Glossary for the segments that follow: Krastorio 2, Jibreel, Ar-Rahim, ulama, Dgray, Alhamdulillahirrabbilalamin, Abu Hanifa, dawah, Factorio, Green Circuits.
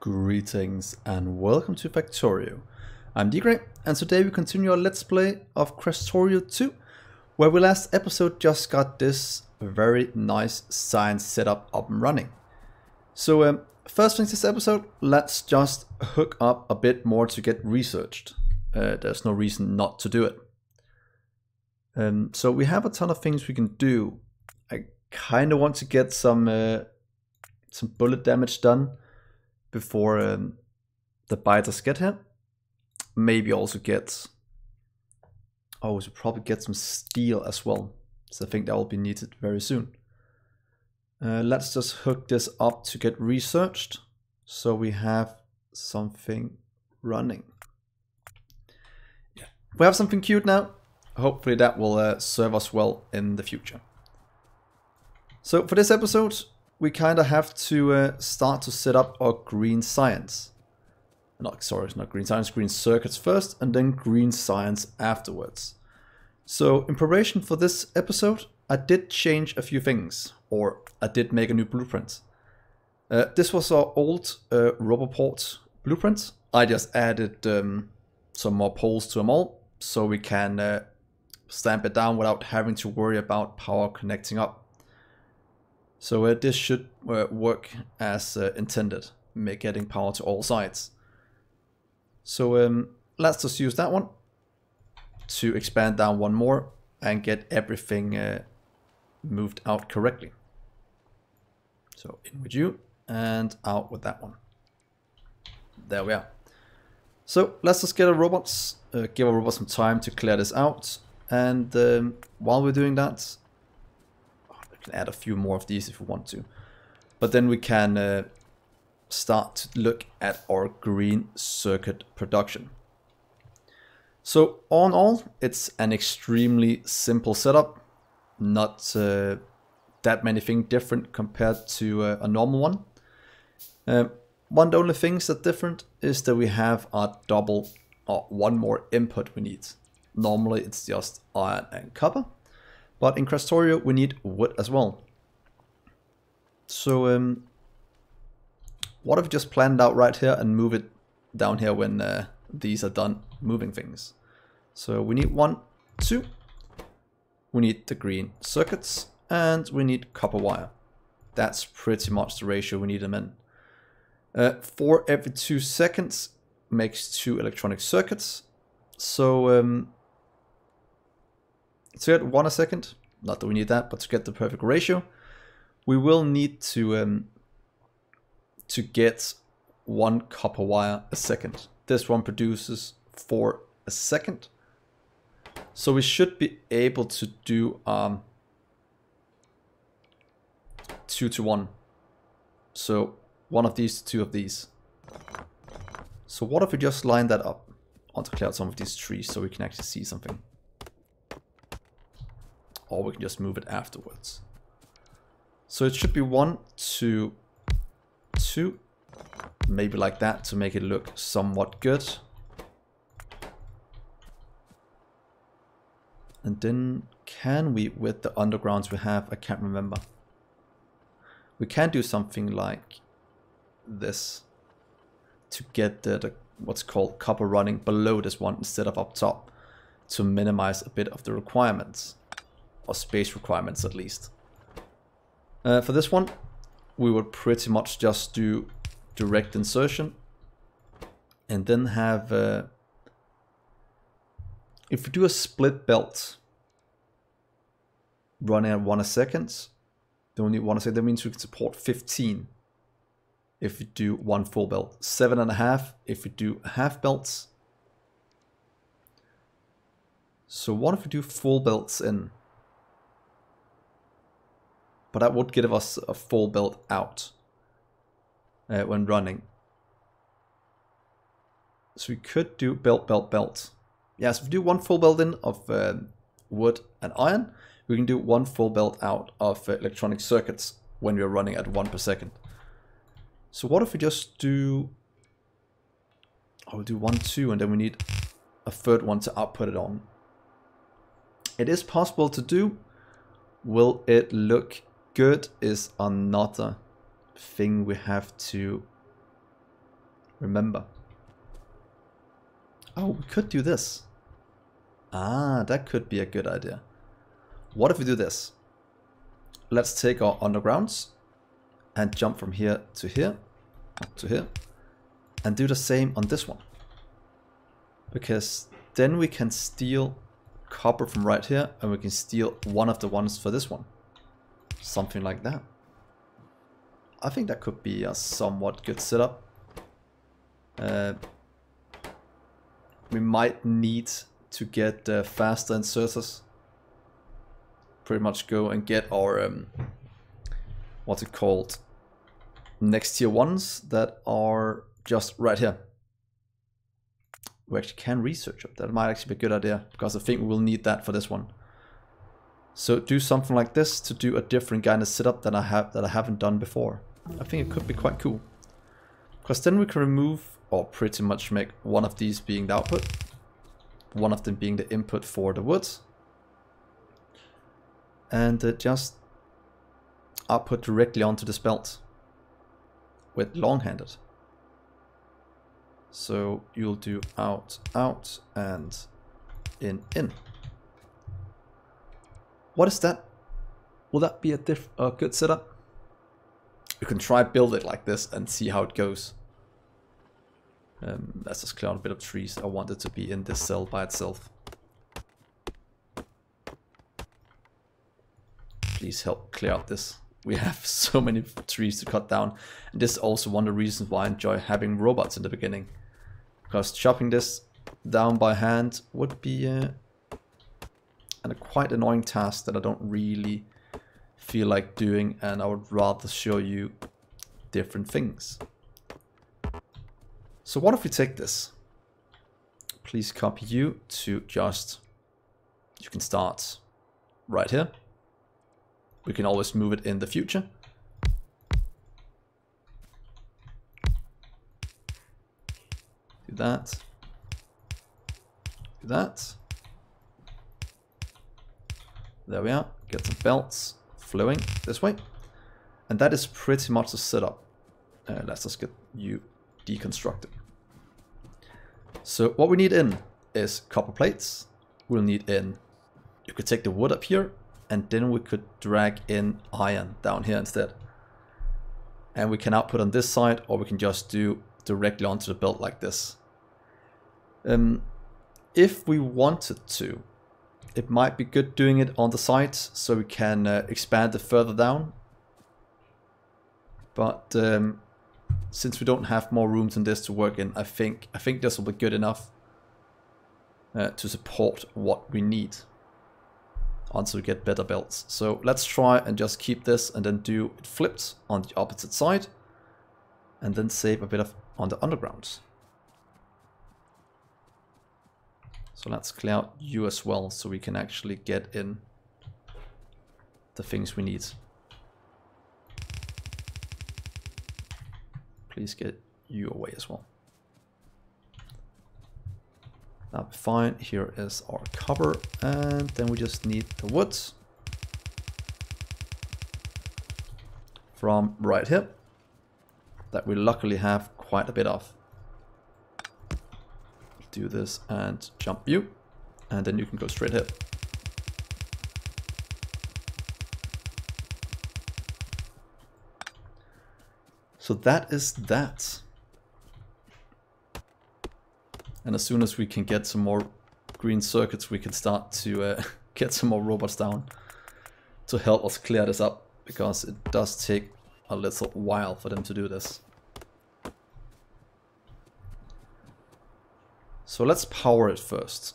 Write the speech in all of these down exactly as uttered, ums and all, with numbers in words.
Greetings and welcome to Factorio. I'm Dgray and today we continue our let's play of Krastorio two, where we last episode just got this very nice science setup up and running. So um, first things this episode, let's just hook up a bit more to get researched. Uh, there's no reason not to do it. Um, so we have a ton of things we can do. I kind of want to get some, uh, some bullet damage done before um, the biters get here. Maybe also get... Oh, we should probably get some steel as well. So I think that will be needed very soon. Uh, let's just hook this up to get researched, so we have something running. Yeah. We have something cute now. Hopefully that will uh, serve us well in the future. So for this episode, we kind of have to uh, start to set up our green science. Not, sorry, it's not green science, green circuits first, and then green science afterwards. So in preparation for this episode, I did change a few things, or I did make a new blueprint. Uh, this was our old uh, rubber port blueprint. I just added um, some more poles to them all, so we can uh, stamp it down without having to worry about power connecting up. So uh, this should uh, work as uh, intended, make getting power to all sides. So um, let's just use that one to expand down one more and get everything uh, moved out correctly. So in with you and out with that one. There we are. So let's just get our robots, uh, give our robots some time to clear this out. And um, while we're doing that, oh, we can add a few more of these if we want to. But then we can uh, start to look at our green circuit production. So all in all, it's an extremely simple setup. Not uh, that many things different compared to uh, a normal one. Uh, one of the only things that's different is that we have our double or one more input we need. Normally it's just iron and copper, but in Krastorio we need wood as well. So um, what if we just plan it out right here and move it down here when uh, these are done moving things? So we need one, two. We need the green circuits and we need copper wire. That's pretty much the ratio we need them in. Uh, four every two seconds makes two electronic circuits. So um, to get one a second, not that we need that, but to get the perfect ratio, we will need to um, to get one copper wire a second. This one produces four a second. So we should be able to do um, two to one. So one of these, two of these. So what if we just line that up? I want to clear out some of these trees so we can actually see something. Or we can just move it afterwards. So it should be one, two, two. Maybe like that to make it look somewhat good. And then can we, with the undergrounds we have, I can't remember. We can do something like this to get the, the what's called copper running below this one instead of up top, to minimize a bit of the requirements, or space requirements at least. Uh, for this one, we would pretty much just do direct insertion and then have... Uh, if we do a split belt running at one a second, then we need one a second, that means we can support fifteen if we do one full belt, seven and a half if we do half belts. So what if we do full belts in? But that would give us a full belt out uh, when running. So we could do belt, belt, belt. Yes, yeah, so if we do one full belt in of uh, wood and iron, we can do one full belt out of uh, electronic circuits when we're running at one per second. So what if we just do... Oh, we'll do one, two, and then we need a third one to output it on. It is possible to do. Will it look good is another thing we have to remember. Oh, we could do this. Ah, that could be a good idea. What if we do this? Let's take our undergrounds and jump from here to here, to here, and do the same on this one. Because then we can steal copper from right here, and we can steal one of the ones for this one. Something like that. I think that could be a somewhat good setup. Uh, we might need to get uh, faster inserters. Pretty much go and get our, um, what's it called, next tier ones that are just right here. We actually can research it. That might actually be a good idea, because I think we will need that for this one. So do something like this to do a different kind of setup than I have that I haven't done before. I think it could be quite cool. Because then we can remove, or pretty much make one of these being the output, one of them being the input for the woods, and uh, just output directly onto this belt with long-handed. So you'll do out, out, and in, in. What is that? Will that be a, diff a good setup? You can try build it like this and see how it goes. Um, let's just clear out a bit of trees. I want it to be in this cell by itself. Please help clear out this. We have so many trees to cut down. And this is also one of the reasons why I enjoy having robots in the beginning. Because chopping this down by hand would be uh, and a quite annoying task that I don't really feel like doing, and I would rather show you different things. So what if we take this? Please copy you to just, you can start right here. We can always move it in the future. Do that. Do that. There we are. Get some belts flowing this way. And that is pretty much the setup. Uh, let's just get you deconstructed. So what we need in is copper plates. We'll need in, you could take the wood up here, and then we could drag in iron down here instead. And we can output on this side, or we can just do directly onto the belt like this. Um, if we wanted to, it might be good doing it on the sides, so we can uh, expand it further down. But um, since we don't have more room than this to work in, I think I think this will be good enough uh, to support what we need until we get better belts. So let's try and just keep this and then do it flipped on the opposite side, and then save a bit of on the underground. So let's clear out you as well, so we can actually get in the things we need. Please get you away as well. That'll be fine. Here is our copper, and then we just need the wood from right here, that we luckily have quite a bit of. Do this and jump you, and then you can go straight here. So that is that. And as soon as we can get some more green circuits, we can start to uh, get some more robots down to help us clear this up, because it does take a little while for them to do this. So let's power it first.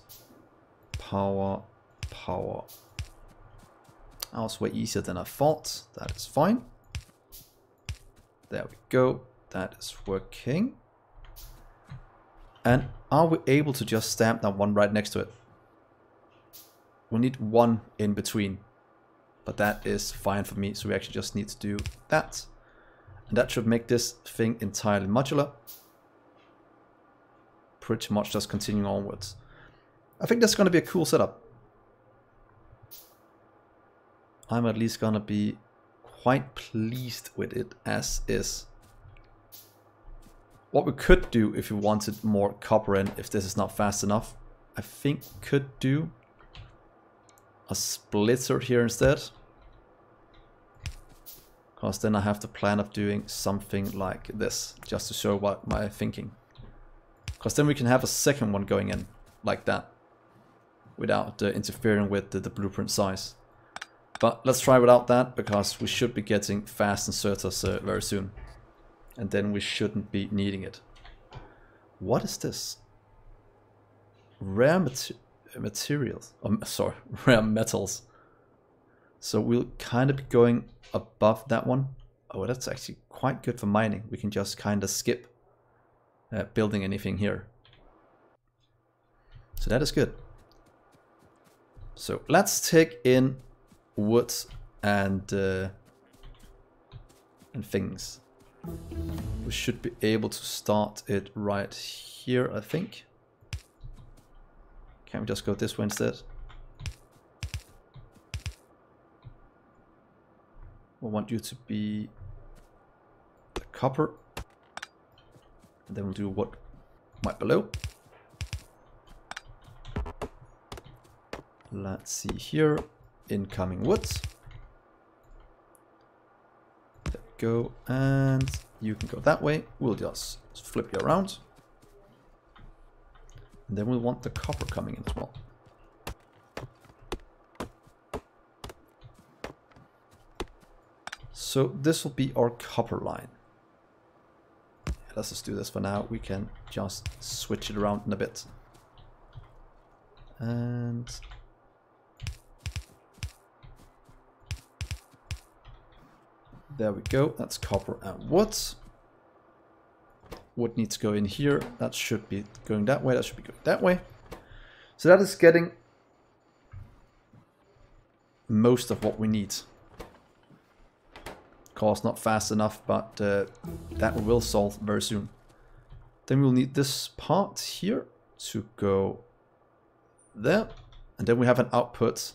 Power, power. That was way easier than I thought. That is fine. There we go. That is working. And are we able to just stamp that one right next to it? We'll need one in between, but that is fine for me. So we actually just need to do that. And that should make this thing entirely modular. Pretty much just continuing onwards. I think that's going to be a cool setup. I'm at least going to be quite pleased with it as is. What we could do if we wanted more copper in, if this is not fast enough, I think could do a splitter here instead. Because then I have the plan of doing something like this, just to show what my thinking. Because then we can have a second one going in, like that. Without uh, interfering with the, the blueprint size. But let's try without that, because we should be getting fast inserters uh, very soon. And then we shouldn't be needing it. What is this? Rare mater materials. Oh, sorry, rare metals. So we'll kind of be going above that one. Oh, that's actually quite good for mining. We can just kind of skip uh, building anything here. So that is good. So let's take in wood and, uh, and things. We should be able to start it right here, I think. Can we just go this way instead? We want you to be the copper. And then we'll do what might below. Let's see here. Incoming woods. There we go. And you can go that way. We'll just flip you around. And then we'll want the copper coming in as well. So this will be our copper line. Let's just do this for now. We can just switch it around in a bit. And there we go. That's copper and wood. Wood needs to go in here. That should be going that way. That should be going that way. So that is getting most of what we need. Of course, not fast enough, but uh, that will solve very soon. Then we'll need this part here to go there. And then we have an output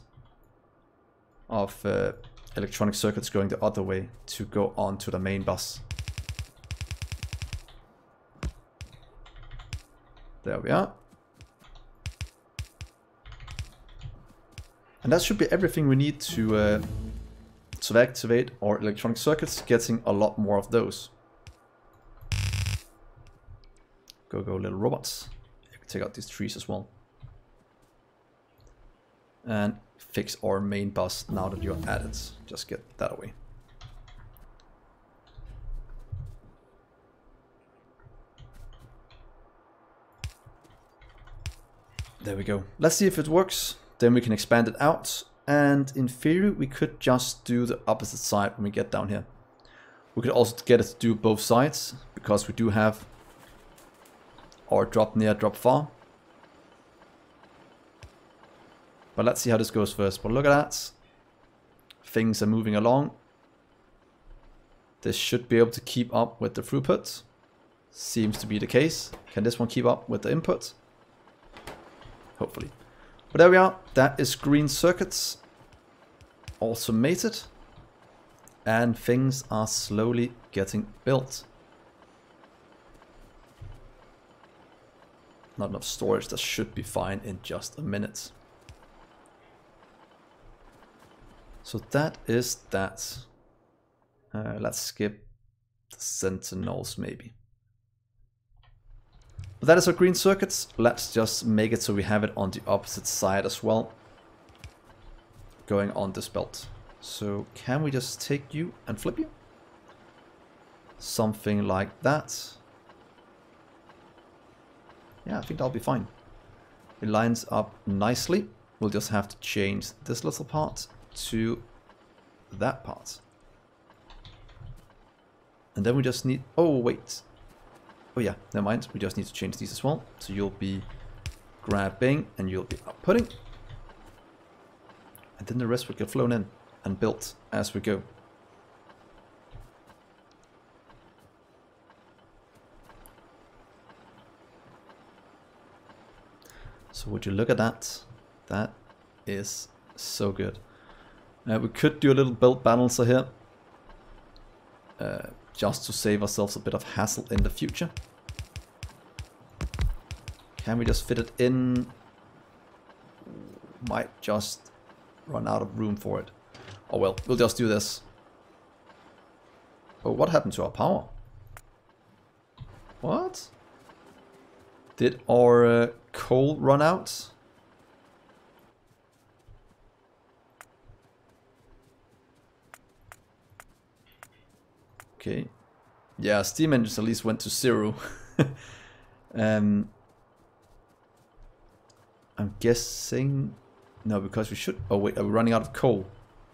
of uh, electronic circuits going the other way to go on to the main bus. There we are. And that should be everything we need to, uh, to activate our electronic circuits, getting a lot more of those. Go, go, little robots. You can take out these trees as well. And fix our main bus now that you're at it. Just get that away. There we go. Let's see if it works. Then we can expand it out. And in theory, we could just do the opposite side when we get down here. We could also get it to do both sides, because we do have our drop near, drop far. But let's see how this goes first. But look at that. Things are moving along. This should be able to keep up with the throughput. Seems to be the case. Can this one keep up with the input? Hopefully. But there we are. That is green circuits. Automated. And things are slowly getting built. Not enough storage. That should be fine in just a minute. So that is that. Uh, let's skip the sentinels maybe. But that is our green circuits. Let's just make it so we have it on the opposite side as well. Going on this belt. So can we just take you and flip you? Something like that. Yeah, I think that'll be fine. It lines up nicely. We'll just have to change this little part to that part. And then we just need... Oh, wait. Oh yeah, never mind. We just need to change these as well. So you'll be grabbing and you'll be outputting. And then the rest will get flown in and built as we go. So would you look at that? That is so good. Uh, we could do a little build balancer here. Uh, just to save ourselves a bit of hassle in the future. Can we just fit it in? Might just run out of room for it. Oh well, we'll just do this. Oh, what happened to our power? What? Did our uh, coal run out? Okay. Yeah, steam engines at least went to zero. um, I'm guessing... No, because we should... Oh wait, are we running out of coal?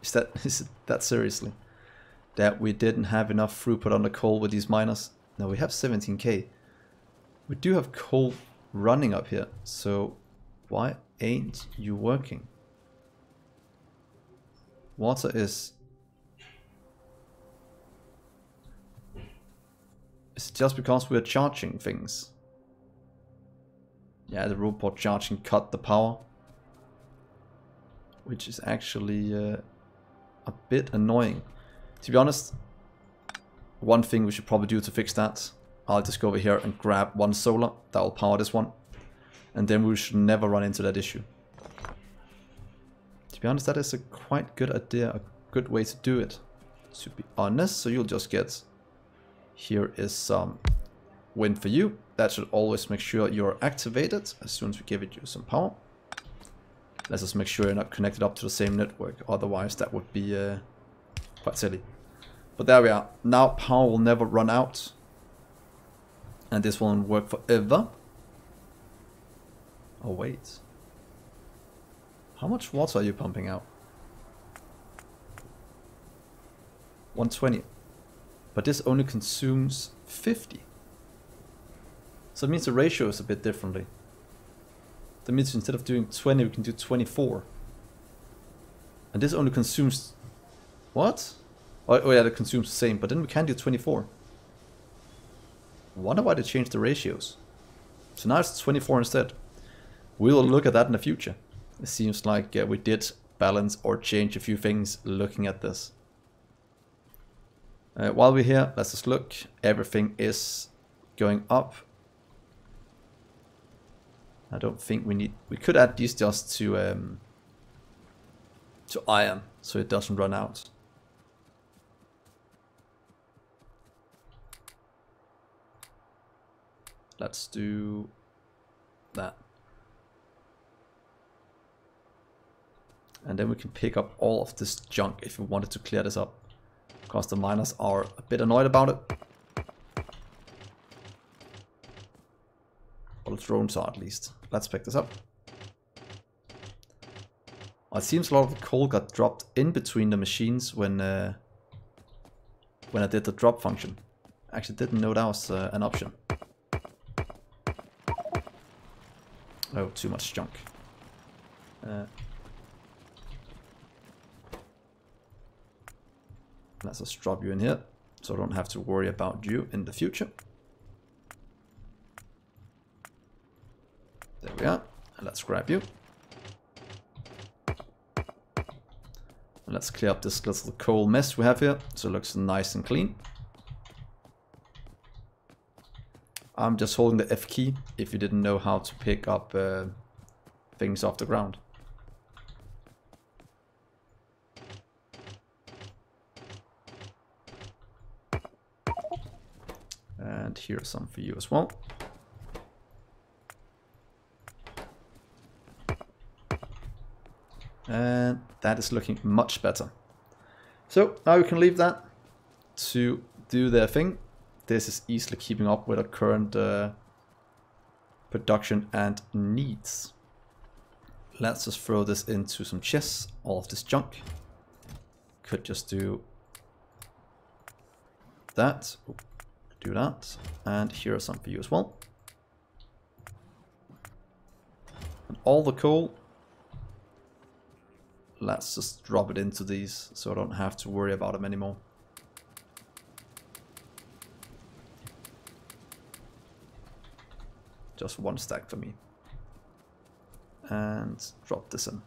Is that, is it that seriously? That we didn't have enough throughput on the coal with these miners? No, we have seventeen K. We do have coal running up here, so why ain't you working? Water is... Is it just because we're charging things? Yeah, the robot charging cut the power. Which is actually uh, a bit annoying. To be honest, one thing we should probably do to fix that, I'll just go over here and grab one solar, that'll power this one, and then we should never run into that issue. To be honest, that is a quite good idea, a good way to do it, to be honest. So you'll just get, here is some wind for you. That should always make sure you're activated as soon as we give it you some power. Let's just make sure you're not connected up to the same network, otherwise that would be uh, quite silly. But there we are. Now power will never run out. And this won't work forever. Oh wait. How much water are you pumping out? one twenty. But this only consumes fifty. So it means the ratio is a bit differently. That means instead of doing twenty, we can do twenty-four. And this only consumes... What? Oh, oh yeah, that consumes the same, but then we can do twenty-four. I wonder why they changed the ratios. So now it's twenty-four instead. We'll look at that in the future. It seems like yeah, we did balance or change a few things looking at this. Uh, while we're here, let's just look. Everything is going up. I don't think we need... We could add these just to, um, to iron, so it doesn't run out. Let's do that. And then we can pick up all of this junk if we wanted to clear this up. Because the miners are a bit annoyed about it. Or the drones are at least. Let's pick this up. Well, it seems a lot of the coal got dropped in between the machines when, uh, when I did the drop function. I actually didn't know that was uh, an option. Oh, too much junk. Uh, let's just drop you in here, so I don't have to worry about you in the future. There we are. And let's grab you. And let's clear up this little coal mess we have here, so it looks nice and clean. I'm just holding the F key if you didn't know how to pick up uh, things off the ground. And here's some for you as well. And that is looking much better. So now we can leave that to do their thing. This is easily keeping up with our current uh, production and needs. Let's just throw this into some chests, all of this junk. Could just do that, do that, and here are some for you as well. And all the coal, let's just drop it into these so I don't have to worry about them anymore. Just one stack for me. And drop this in.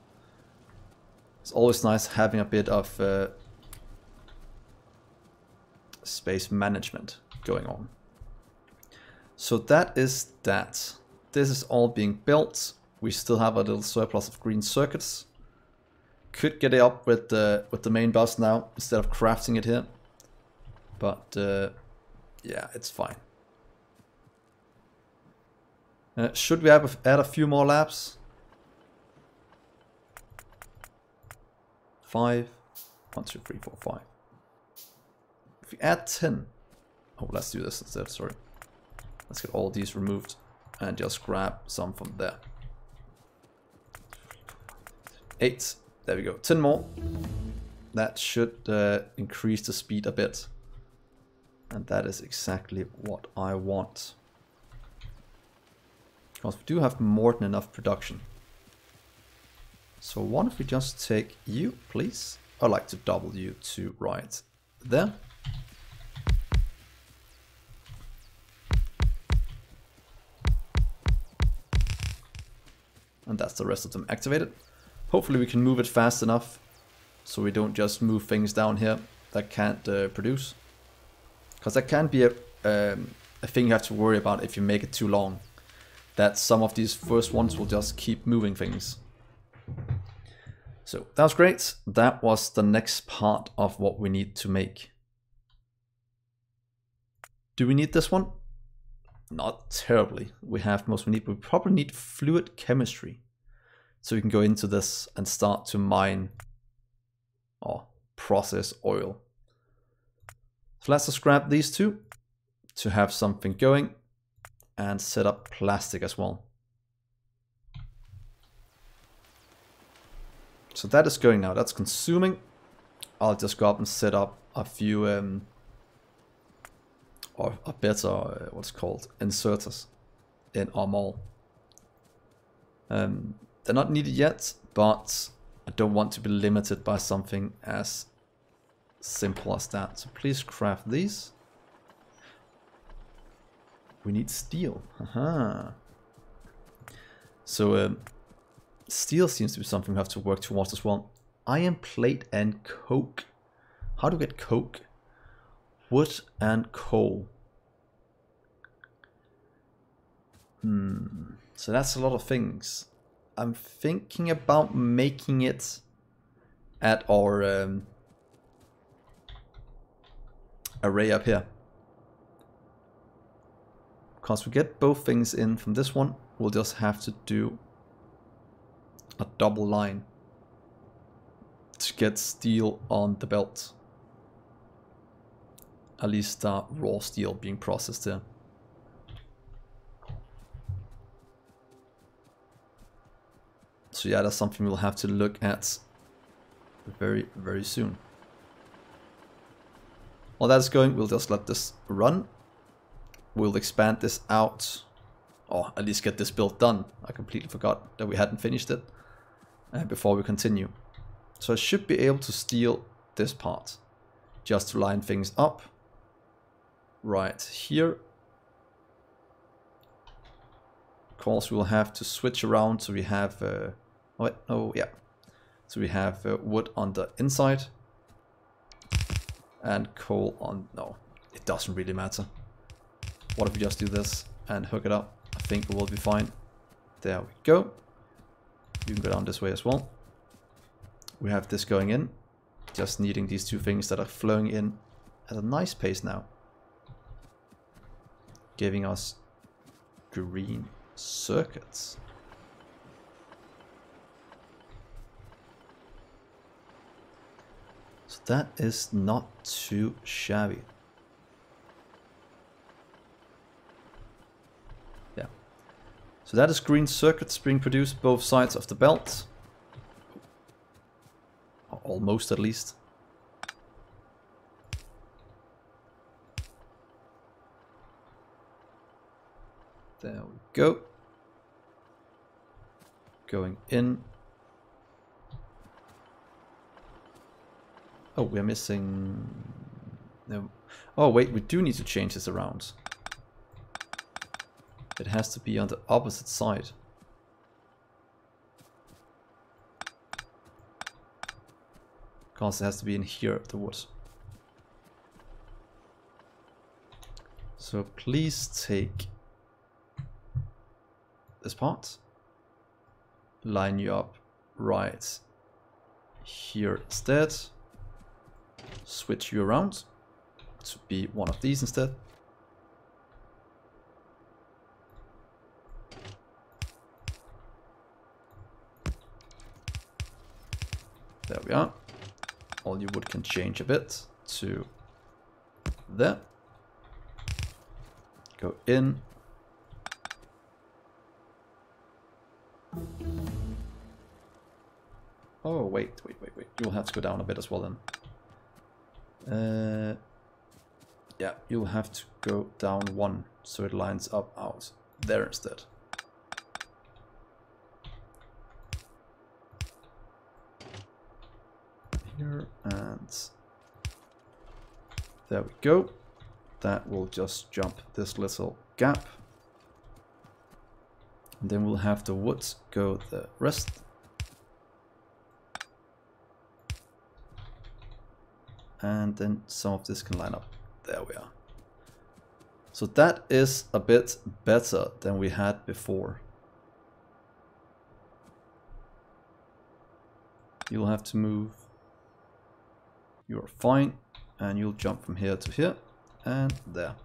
It's always nice having a bit of uh, space management going on. So that is that. This is all being built. We still have a little surplus of green circuits. Could get it up with the with the main bus now instead of crafting it here, but uh, yeah, it's fine. Uh, should we have add a few more labs? Five, one, two, three, four, five. If we add ten, oh, let's do this instead. Sorry, let's get all these removed and just grab some from there. Eight. There we go, ten more. That should uh, increase the speed a bit. And that is exactly what I want. Because we do have more than enough production. So what if we just take you, please? I'd like to double you to right there. And that's the rest of them activated. Hopefully we can move it fast enough so we don't just move things down here that can't uh, produce. Because that can be a, um, a thing you have to worry about if you make it too long. That some of these first ones will just keep moving things. So that was great. That was the next part of what we need to make. Do we need this one? Not terribly. We have most we need. We probably need fluid chemistry. So we can go into this and start to mine or process oil. So let's just grab these two to have something going and set up plastic as well. So that is going now, that's consuming. I'll just go up and set up a few um, or a better, uh, what's called, inserters in our mall. Um, They're not needed yet, but I don't want to be limited by something as simple as that. So please craft these. We need steel. Aha. So um, steel seems to be something we have to work towards as well. Iron plate and coke. How do we get coke? Wood and coal. Hmm. So that's a lot of things. I'm thinking about making it at our um, array up here. Because we get both things in from this one, we'll just have to do a double line to get steel on the belt. At least uh, raw steel being processed there. So yeah, that's something we'll have to look at very, very soon. While that's going, we'll just let this run. We'll expand this out, or at least get this build done. I completely forgot that we hadn't finished it uh, before we continue. So I should be able to steal this part, just to line things up right here. Of course, we'll have to switch around so we have... Uh, Oh, wait, oh yeah, so we have uh, wood on the inside and coal on, no, it doesn't really matter. What if we just do this and hook it up? I think it will be fine. There we go. You can go down this way as well. We have this going in, just needing these two things that are flowing in at a nice pace now. Giving us green circuits. So that is not too shabby. Yeah. So that is green circuits being produced both sides of the belt. Or almost at least. There we go. Going in. Oh, we're missing... No. Oh, wait, we do need to change this around. It has to be on the opposite side. Because it has to be in here, the wood. So please take this part, line you up right here instead, switch you around to be one of these instead. There we are. All your wood can change a bit to there. Go in. Oh, wait, wait, wait, wait. You'll have to go down a bit as well then. Uh, yeah, you'll have to go down one so it lines up out there instead. Here and there we go. That will just jump this little gap. And then we'll have the woods go the rest. And then some of this can line up. There we are. So that is a bit better than we had before. You'll have to move. You're fine. And you'll jump from here to here. And there.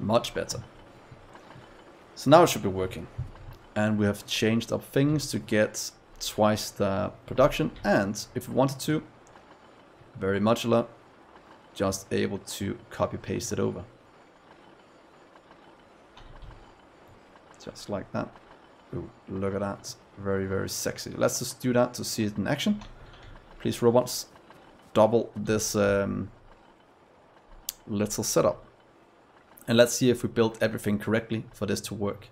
Much better. So now it should be working. And we have changed up things to get twice the production. And if we wanted to, very modular, just able to copy paste it over. Just like that. Ooh, look at that. Very, very sexy. Let's just do that to see it in action. Please, robots, double this um, little setup. And let's see if we built everything correctly for this to work.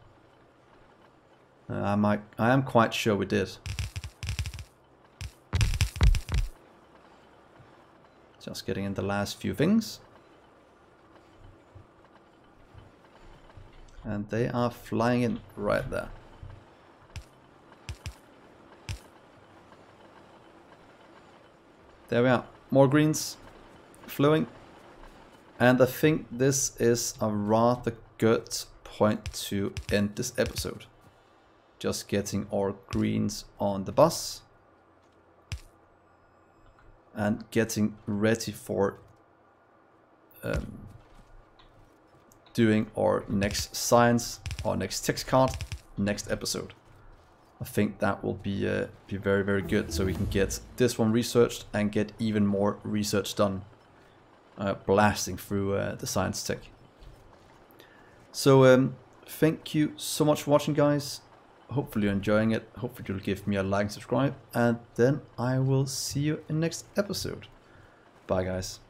Uh, I might, I am quite sure we did. Just getting in the last few things. And they are flying in right there. There we are. More greens flowing. And I think this is a rather good point to end this episode. Just getting our greens on the bus. And getting ready for um, doing our next science, our next text card, next episode. I think that will be uh, be very, very good, so we can get this one researched and get even more research done, uh, blasting through uh, the science tech. So um, thank you so much for watching, guys. Hopefully you're enjoying it. Hopefully you'll give me a like and subscribe, and then I will see you in next episode. Bye, guys.